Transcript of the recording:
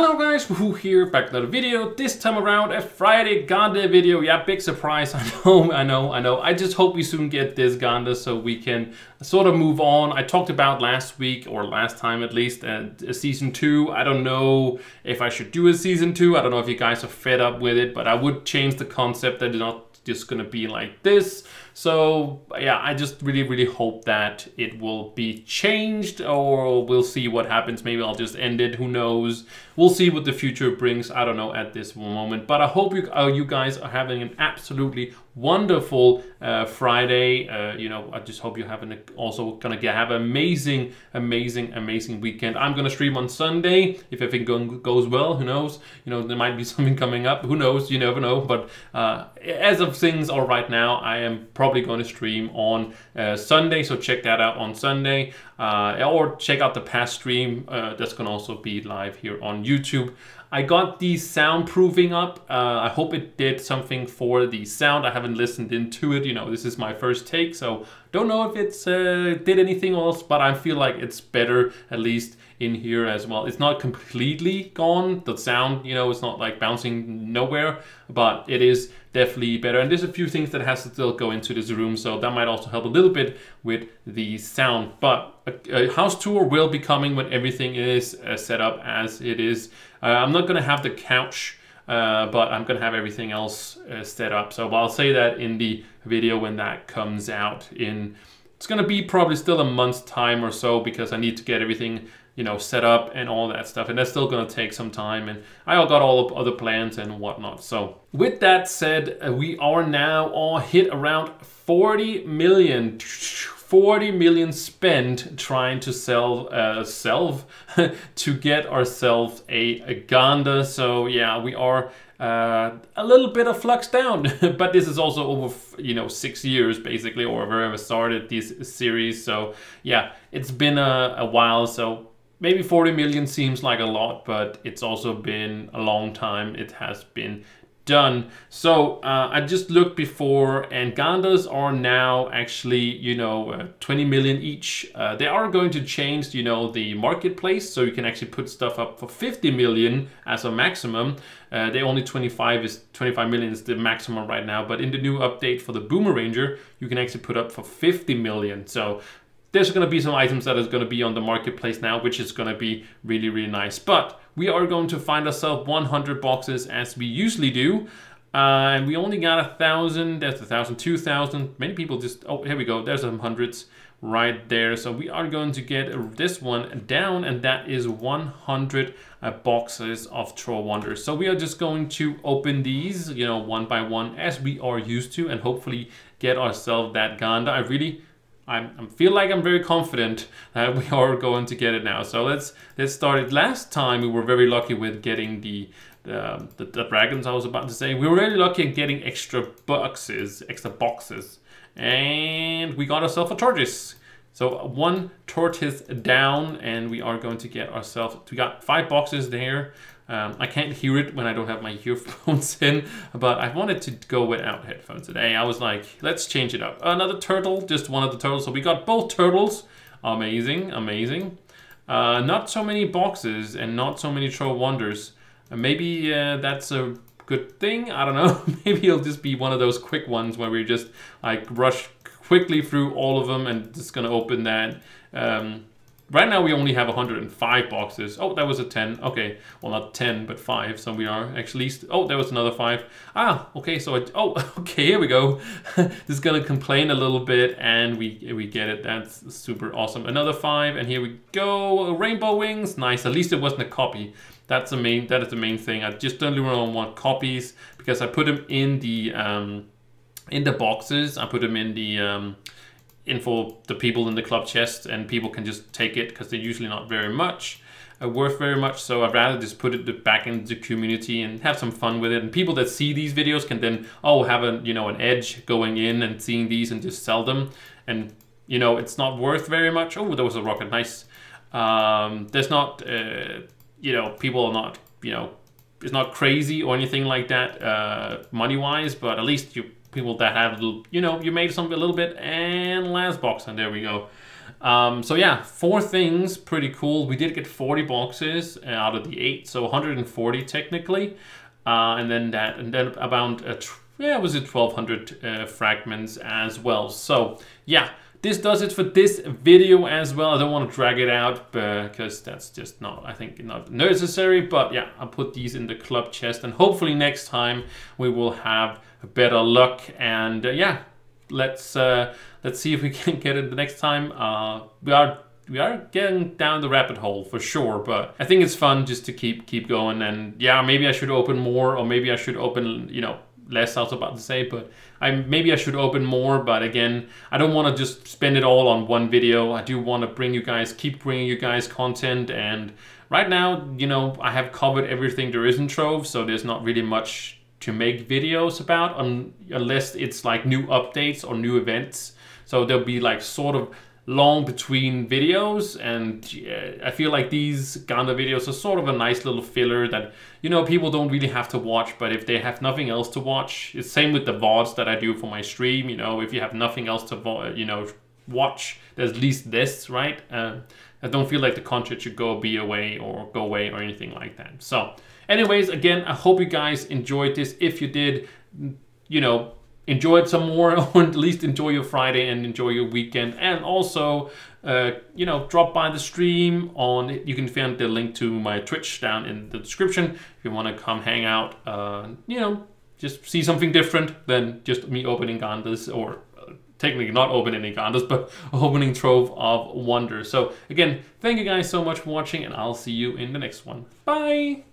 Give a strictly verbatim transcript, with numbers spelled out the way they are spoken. Hello guys, Wahoo here, back with another video. This time around, a Friday Ganda video. Yeah, big surprise, I know, I know, I know. I just hope we soon get this Ganda so we can sort of move on. I talked about last week, or last time at least, uh, season two. I don't know if I should do a season two. I don't know if you guys are fed up with it, but I would change the concept. I did not just gonna be like this. So yeah, I just really really hope that it will be changed, or we'll see what happens. Maybe I'll just end it, who knows. We'll see what the future brings. I don't know at this moment, but I hope you, uh, you guys are having an absolutely wonderful uh, Friday. Uh, you know, I just hope you're having a, also gonna get, have an amazing, amazing, amazing weekend. I'm gonna stream on Sunday if everything go, goes well. Who knows? You know, there might be something coming up. Who knows? You never know. But uh, as of things are right now, I am probably going to stream on uh, Sunday. So check that out on Sunday, uh, or check out the past stream. Uh, that's gonna also be live here on YouTube. I got the soundproofing up. Uh, I hope it did something for the sound. I haven't listened into it. You know, this is my first take, so don't know if it's uh, did anything else, but I feel like it's better at least in here as well. It's not completely gone. The sound, you know, it's not like bouncing nowhere, but it is definitely better. And there's a few things that has to still go into this room, so that might also help a little bit with the sound. But a, a house tour will be coming when everything is uh, set up as it is. Uh, I'm not gonna have the couch, uh, but I'm gonna have everything else uh, set up. So I'll say that in the video when that comes out. In it's gonna be probably still a month's time or so, because I need to get everything, you know, set up and all that stuff, and that's still gonna take some time, and I got all of other plans and whatnot. So with that said, we are now all hit around forty million. forty million spent trying to sell, uh, self, to get ourselves a, a Ganda. So yeah, we are uh, a little bit of flux down, but this is also over, you know, six years basically, or wherever I started this series. So yeah, it's been a, a while. So maybe forty million seems like a lot, but it's also been a long time. It has been done. So uh, I just looked before, and Gandas are now actually, you know, uh, twenty million each. Uh, they are going to change, you know, the marketplace, so you can actually put stuff up for fifty million as a maximum. Uh, they only twenty-five is twenty-five million is the maximum right now, but in the new update for the Boomeranger, you can actually put up for fifty million. So there's going to be some items that is going to be on the marketplace now, which is going to be really, really nice. But we are going to find ourselves one hundred boxes as we usually do. Uh, and we only got a thousand, that's a thousand, two thousand. Many people just, oh, here we go. There's some hundreds right there. So we are going to get this one down, and that is one hundred uh, boxes of Trove of Wonders. So we are just going to open these, you know, one by one as we are used to, and hopefully get ourselves that Ganda. I really... I feel like I'm very confident that we are going to get it now. So let's let's start it. Last time we were very lucky with getting the the, the, the dragons. I was about to say we were really lucky at getting extra boxes, extra boxes, and we got ourselves a tortoise. So one tortoise down, and we are going to get ourselves. We got five boxes there. Um, I can't hear it when I don't have my earphones in, but I wanted to go without headphones today. I was like, let's change it up. Another turtle, just one of the turtles. So we got both turtles. Amazing, amazing. Uh, not so many boxes and not so many Trove of Wonders. Uh, maybe uh, that's a good thing. I don't know. Maybe it'll just be one of those quick ones where we just like rush quickly through all of them and just gonna open that. Um, Right now we only have one hundred five boxes. Oh, that was a ten. Okay, well not ten, but five. So we are actually, oh, there was another five. Ah, okay, so, it, oh, okay, here we go. This is gonna complain a little bit, and we we get it, that's super awesome. Another five, and here we go. Rainbow wings, nice. At least it wasn't a copy. That's the main, that is the main thing. I just don't really want copies, because I put them in the, um, in the boxes. I put them in the, um, in for the people in the club chest, and people can just take it because they're usually not very much uh, worth very much. So I'd rather just put it back into the community and have some fun with it. And people that see these videos can then, oh, have a, you know, an edge going in and seeing these and just sell them. And you know, it's not worth very much. Oh, there was a rocket, nice. Um, there's not, uh, you know, people are not, you know, it's not crazy or anything like that uh, money-wise, but at least you. People that have, you know, you made something a little bit, and last box, and there we go. Um, so yeah, four things, pretty cool. We did get forty boxes out of the eight, so one hundred forty technically. Uh, and then that, and then about, uh, yeah, was it twelve hundred uh, fragments as well. So yeah, this does it for this video as well. I don't want to drag it out because that's just not, I think, not necessary. But yeah, I'll put these in the club chest, and hopefully next time we will have better luck. And uh, yeah, let's uh, let's see if we can get it the next time. Uh, we are we are getting down the rabbit hole for sure, but I think it's fun just to keep keep going. And yeah, maybe I should open more, or maybe I should open, you know, less, I was about to say, but I maybe I should open more. But again, I don't want to just spend it all on one video. I do want to bring you guys, keep bringing you guys content. And right now, you know, I have covered everything there is in Trove, so there's not really much to make videos about, um, unless it's like new updates or new events. So there'll be like sort of long between videos, and uh, I feel like these Ganda videos are sort of a nice little filler that, you know, people don't really have to watch. But if they have nothing else to watch, it's same with the V O Ds that I do for my stream. You know, if you have nothing else to, you know, watch, there's at least this, right? Uh, I don't feel like the content should go be away or go away or anything like that. So anyways, again, I hope you guys enjoyed this. If you did, you know, enjoy it some more, or at least enjoy your Friday and enjoy your weekend. And also, uh, you know, drop by the stream on, you can find the link to my Twitch down in the description. If you want to come hang out, uh, you know, just see something different than just me opening Gandas, or uh, technically not opening Gandas, but opening Trove of Wonders. So again, thank you guys so much for watching, and I'll see you in the next one. Bye.